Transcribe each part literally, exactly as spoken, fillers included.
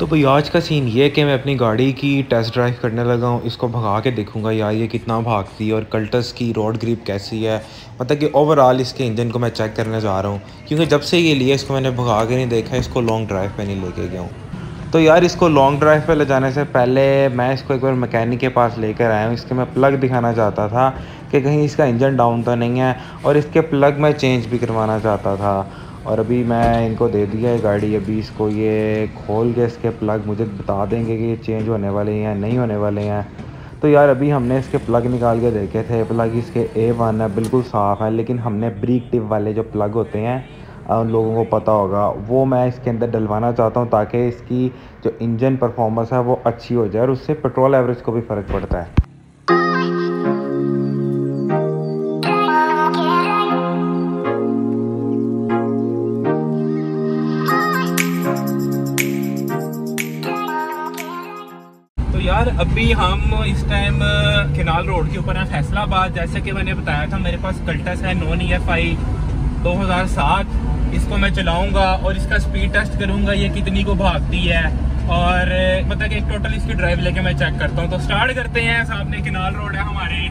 तो भाई आज का सीन ये है कि मैं अपनी गाड़ी की टेस्ट ड्राइव करने लगा हूँ। इसको भगा के देखूँगा यार ये कितना भागती है और कल्टस की रोड ग्रिप कैसी है। मतलब कि ओवरऑल इसके इंजन को मैं चेक करने जा रहा हूँ, क्योंकि जब से ये लिया इसको मैंने भगा के नहीं देखा, इसको लॉन्ग ड्राइव पे नहीं लेके गया हूँ। तो यार इसको लॉन्ग ड्राइव पे ले जाने से पहले मैं इसको एक बार मैकेनिक के पास लेकर आया हूँ। इसके मैं प्लग दिखाना चाहता था कि कहीं इसका इंजन डाउन तो नहीं है, और इसके प्लग मैं चेंज भी करवाना चाहता था। और अभी मैं इनको दे दिया है गाड़ी, अभी इसको ये खोल के इसके प्लग मुझे बता देंगे कि ये चेंज होने वाले हैं नहीं होने वाले हैं। तो यार अभी हमने इसके प्लग निकाल के देखे थे, प्लग इसके ए वन है, बिल्कुल साफ़ है। लेकिन हमने ब्रीक टिप वाले जो प्लग होते हैं उन लोगों को पता होगा, वो मैं इसके अंदर डलवाना चाहता हूँ ताकि इसकी जो इंजन परफॉर्मेंस है वो अच्छी हो जाए, और उससे पेट्रोल एवरेज को भी फ़र्क पड़ता है। यार अभी हम इस टाइम किनाल रोड के ऊपर है फैसलाबाद। जैसे कि मैंने बताया था मेरे पास कल्टस है नॉन ई एफ आई दो हज़ार सात। इसको मैं चलाऊंगा और इसका स्पीड टेस्ट करूंगा ये कितनी को भागती है, और मतलब कि टोटल इसकी ड्राइव लेके मैं चेक करता हूं। तो स्टार्ट करते हैं। सामने किनाल रोड है हमारे,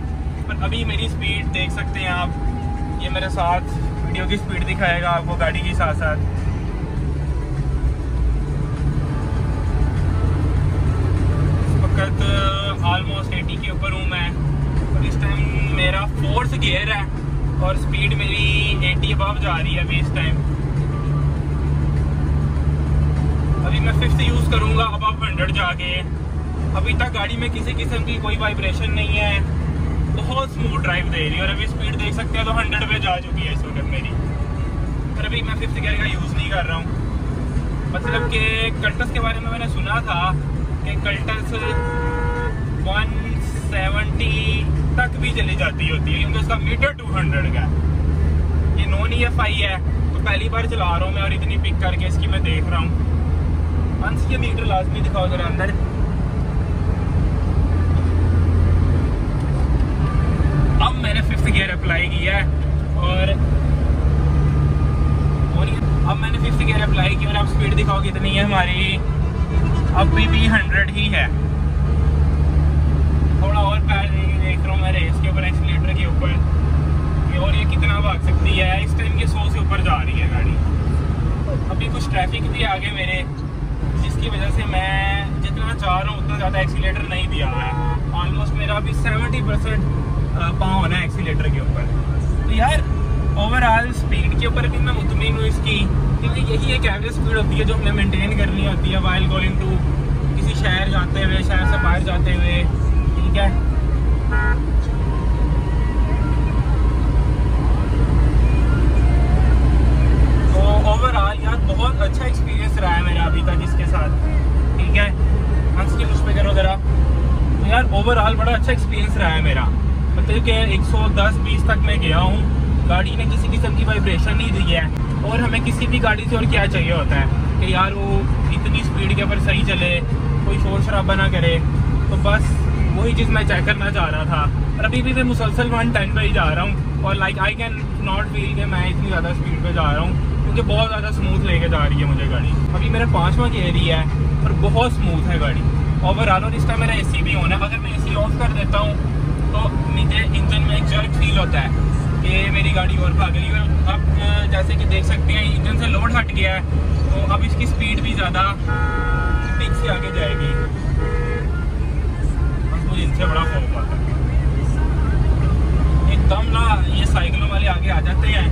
पर अभी मेरी स्पीड देख सकते हैं आप। ये मेरे साथ वीडियो की स्पीड दिखाएगा आपको गाड़ी के साथ साथ। ऑलमोस्ट एटी के ऊपर हूँ मैं, और इस टाइम मेरा फोर्थ गियर है और स्पीड मेरी एटी अबव जा रही है अभी इस टाइम। अभी मैं फिफ्थ यूज़ करूँगा अबव हंड्रेड जाके। अभी तक गाड़ी में किसी किस्म की कोई वाइब्रेशन नहीं है, बहुत स्मूथ ड्राइव दे रही है। और अभी स्पीड देख सकते हैं तो हंड्रेड पे जा चुकी है इस वक्त मेरी। पर अभी मैं फिफ्थ गियर का यूज़ नहीं कर रहा हूँ। मतलब कि कल्टस के बारे में मैंने सुना था कि कल्टस वन सेवेंटी तक भी चली जाती होती है, क्योंकि उसका मीटर टू हंड्रेड का है। ये नॉन ई एफ आई है तो पहली बार चला रहा हूँ मैं, और इतनी पिक करके इसकी मैं देख रहा हूँ। अंश ये मीटर लाजमी दिखाओ जरा अंदर। अब मैंने फिफ्थ गियर अप्लाई किया है और अब मैंने फिफ्थ गियर अप्लाई किया और अब स्पीड दिखाओ कितनी है हमारी। अब भी भी हंड्रेड ही है। थोड़ा और पैर देख रहा हूँ मैं रेस के ऊपर, एक्सीलेटर के ऊपर, और ये कितना भाग सकती है। इस टाइम ये सौ से ऊपर जा रही है गाड़ी। अभी कुछ ट्रैफिक भी आ गए मेरे, जिसकी वजह से मैं जितना चाह रहा हूँ उतना ज़्यादा एक्सीलेटर नहीं दिया है। ऑलमोस्ट मेरा अभी सेवेंटी परसेंट पाँव होना है एक्सीलेटर के ऊपर। तो यार ओवरऑल स्पीड के ऊपर भी मैं मुतमिन हूँ इसकी, क्योंकि यही एक एवरेज स्पीड होती है जो हमें मेनटेन करनी होती है वाइल गोइंग टू किसी शहर जाते हुए, शहर से बाहर जाते हुए। तो ओवरऑल यार बहुत अच्छा एक्सपीरियंस रहा है मेरा अभी तक इसके साथ। ठीक है, अंश की मुझ पे करो जरा। तो यार ओवरऑल बड़ा अच्छा एक्सपीरियंस रहा है मेरा। मतलब कि एक सौ दस बीस तक मैं गया हूँ, गाड़ी ने किसी किस्म की वाइब्रेशन नहीं दी है। और हमें किसी भी गाड़ी से और क्या चाहिए होता है कि यार वो इतनी स्पीड के ऊपर सही चले, कोई शोर शराबा ना करे। तो बस वही चीज़ मैं चेक करना चाह रहा था। और अभी भी मैं मुसलसल वन टेन पर ही जा रहा हूँ, और like I can not feel कि मैं इतनी ज़्यादा स्पीड पे जा रहा हूँ, क्योंकि बहुत ज़्यादा स्मूथ लेके जा रही है मुझे गाड़ी। अभी मेरा पाँचवा गियर ही है और बहुत स्मूथ है गाड़ी ओवरऑल। और इसका मेरा ए सी भी ऑन है। अगर मैं ए सी ऑफ कर देता हूँ तो मुझे इंजन में एक जर्क फील होता है कि मेरी गाड़ी और भाग रही है। अब जैसे कि देख सकते हैं इंजन से लोड हट गया है, तो अब इसकी स्पीड भी ज़्यादा पिक से आगे जाएगी। इनसे बड़ा फॉर्म आता है एकदम ना, ये साइकिलों वाले आगे आ जाते हैं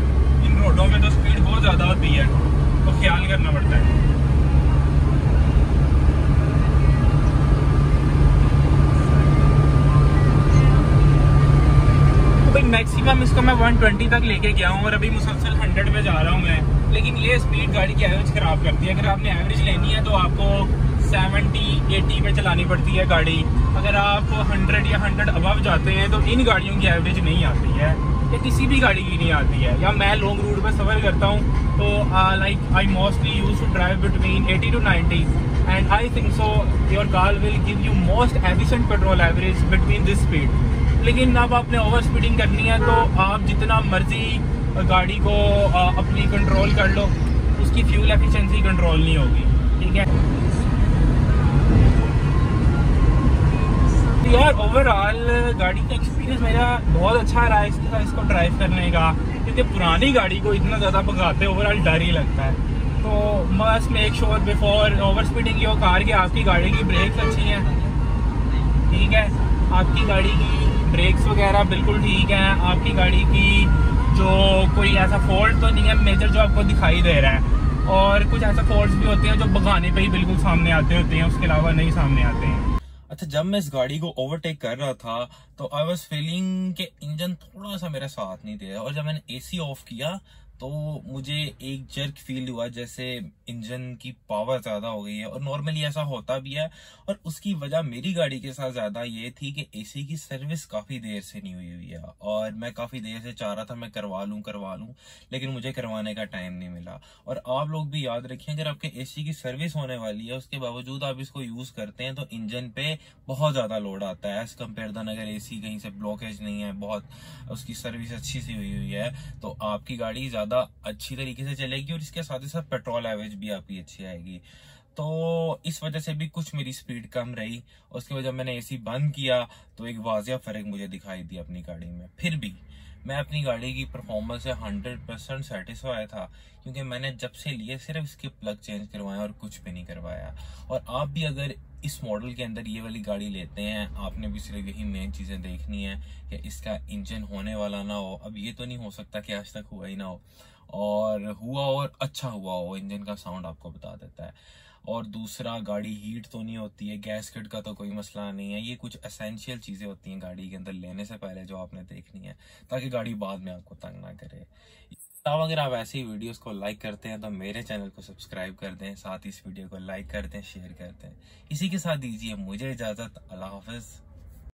इन रोडों में, तो स्पीड बहुत ज़्यादा होती है, तो ख्याल करना पड़ता है। तो भाई मैक्सिमम इसको मैं वन ट्वेंटी तक लेके गया हूँ, और अभी मुसलसल हंड्रेड में जा रहा हूँ मैं। लेकिन ये स्पीड गाड़ी की एवरेज ख़राब करती है। अगर आपने एवरेज लेनी है तो आपको सेवेंटी एटी पे चलानी पड़ती है गाड़ी। अगर आप हंड्रेड या हंड्रेड अबव जाते हैं तो इन गाड़ियों की एवरेज नहीं आती है, या किसी भी गाड़ी की नहीं आती है। या मैं लॉन्ग रूट पे सफ़र करता हूँ तो like I mostly use to drive between eighty to ninety, and I think so your car will give you most efficient petrol average between this speed. लेकिन अब आपने ओवर स्पीडिंग करनी है तो आप जितना मर्जी गाड़ी को अपनी कंट्रोल कर लो, उसकी फ्यूल एफिशेंसी कंट्रोल नहीं होगी। ठीक है, यार ओवरऑल गाड़ी का एक्सपीरियंस मेरा बहुत अच्छा रहा है इसके साथ, इसको ड्राइव करने का। इतनी पुरानी गाड़ी को इतना ज़्यादा भगाते ओवरऑल डर ही लगता है। तो must make sure before over speeding your car की आपकी गाड़ी की ब्रेक्स अच्छी हैं, ठीक है, आपकी गाड़ी की ब्रेक्स वगैरह बिल्कुल ठीक है, आपकी गाड़ी की जो कोई ऐसा फॉल्ट तो नहीं है मेजर जो आपको दिखाई दे रहा है। और कुछ ऐसे फॉल्ट्स भी होते हैं जो भगाने पे ही बिल्कुल सामने आते होते हैं, उसके अलावा नहीं सामने आते हैं। अच्छा, जब मैं इस गाड़ी को ओवरटेक कर रहा था तो आई वाज फीलिंग कि इंजन थोड़ा सा मेरा साथ नहीं दे रहा, और जब मैंने एसी ऑफ किया तो मुझे एक जर्क फील हुआ जैसे इंजन की पावर ज़्यादा हो गई है, और नॉर्मली ऐसा होता भी है। और उसकी वजह मेरी गाड़ी के साथ ज़्यादा ये थी कि एसी की सर्विस काफ़ी देर से नहीं हुई हुई है, और मैं काफ़ी देर से चाह रहा था मैं करवा लूँ करवा लूँ लेकिन मुझे करवाने का टाइम नहीं मिला। और आप लोग भी याद रखें, अगर आपके एसी की सर्विस होने वाली है उसके बावजूद आप इसको यूज़ करते हैं तो इंजन पे बहुत ज़्यादा लोड आता है एज़ कम्पेयर दैन अगर एसी कहीं से ब्लॉकेज नहीं है, बहुत उसकी सर्विस अच्छी सी हुई हुई है, तो आपकी गाड़ी ज़्यादा अच्छी तरीके से चलेगी और इसके साथ ही साथ पेट्रोल एवरेज भी आपकी अच्छी आएगी। तो इस वजह से भी कुछ मेरी स्पीड कम रही, और उसके बाद जब मैंने एसी बंद किया तो एक वाजिया फ़र्क मुझे दिखाई दिया अपनी गाड़ी में। फिर भी मैं अपनी गाड़ी की परफॉर्मेंस से हंड्रेड परसेंट सेटिस्फाई था, क्योंकि मैंने जब से लिए सिर्फ इसके प्लग चेंज करवाया और कुछ भी नहीं करवाया। और आप भी अगर इस मॉडल के अंदर ये वाली गाड़ी लेते हैं, आपने भी सिर्फ यही मेन चीज़ें देखनी है कि इसका इंजन होने वाला ना हो। अब ये तो नहीं हो सकता कि आज तक हुआ ही ना हो, और हुआ और अच्छा हुआ हो, इंजन का साउंड आपको बता देता है। और दूसरा, गाड़ी हीट तो नहीं होती है, गैसकेट का तो कोई मसला नहीं है। ये कुछ एसेंशियल चीज़ें होती हैं गाड़ी के अंदर लेने से पहले जो आपने देखनी है, ताकि गाड़ी बाद में आपको तंग ना करे। तब अगर आप ऐसी वीडियोस को लाइक करते हैं तो मेरे चैनल को सब्सक्राइब कर दें, साथ ही इस वीडियो को लाइक कर दें, शेयर कर दें। इसी के साथ दीजिए मुझे इजाज़त। अल्लाह हाफिज़।